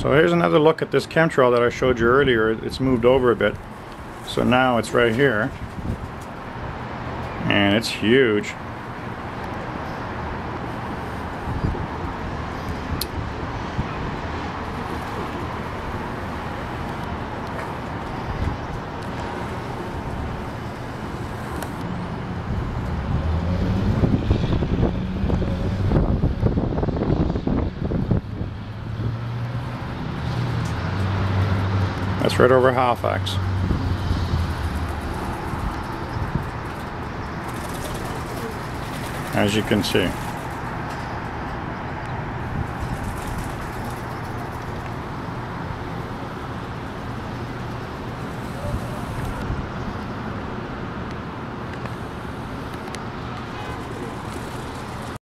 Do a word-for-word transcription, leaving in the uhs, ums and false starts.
So here's another look at this chemtrail that I showed you earlier. It's moved over a bit. So now it's right here. And it's huge. That's right over Halifax. As you can see.